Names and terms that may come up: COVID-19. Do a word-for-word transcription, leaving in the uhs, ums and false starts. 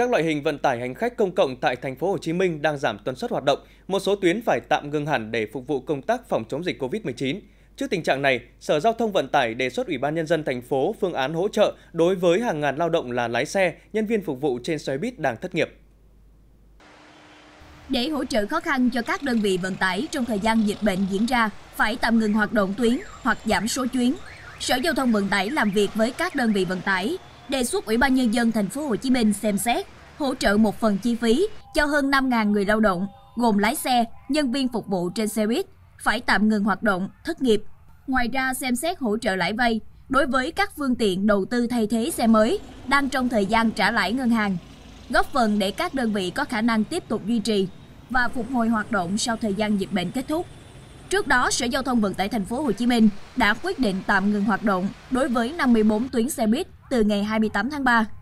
Các loại hình vận tải hành khách công cộng tại thành phố Hồ Chí Minh đang giảm tần suất hoạt động, một số tuyến phải tạm ngừng hẳn để phục vụ công tác phòng chống dịch Covid mười chín. Trước tình trạng này, Sở Giao thông Vận tải đề xuất Ủy ban Nhân dân thành phố phương án hỗ trợ đối với hàng ngàn lao động là lái xe, nhân viên phục vụ trên xe buýt đang thất nghiệp. Để hỗ trợ khó khăn cho các đơn vị vận tải trong thời gian dịch bệnh diễn ra, phải tạm ngừng hoạt động tuyến hoặc giảm số chuyến. Sở Giao thông Vận tải làm việc với các đơn vị vận tải, đề xuất Ủy ban Nhân dân thành phố Hồ Chí Minh xem xét hỗ trợ một phần chi phí cho hơn năm nghìn người lao động, gồm lái xe, nhân viên phục vụ trên xe buýt, phải tạm ngừng hoạt động, thất nghiệp. Ngoài ra xem xét hỗ trợ lãi vay đối với các phương tiện đầu tư thay thế xe mới đang trong thời gian trả lãi ngân hàng, góp phần để các đơn vị có khả năng tiếp tục duy trì và phục hồi hoạt động sau thời gian dịch bệnh kết thúc. Trước đó, Sở Giao thông Vận tải thành phố Hồ Chí Minh đã quyết định tạm ngừng hoạt động đối với năm mươi bốn tuyến xe buýt từ ngày hai mươi tám tháng ba.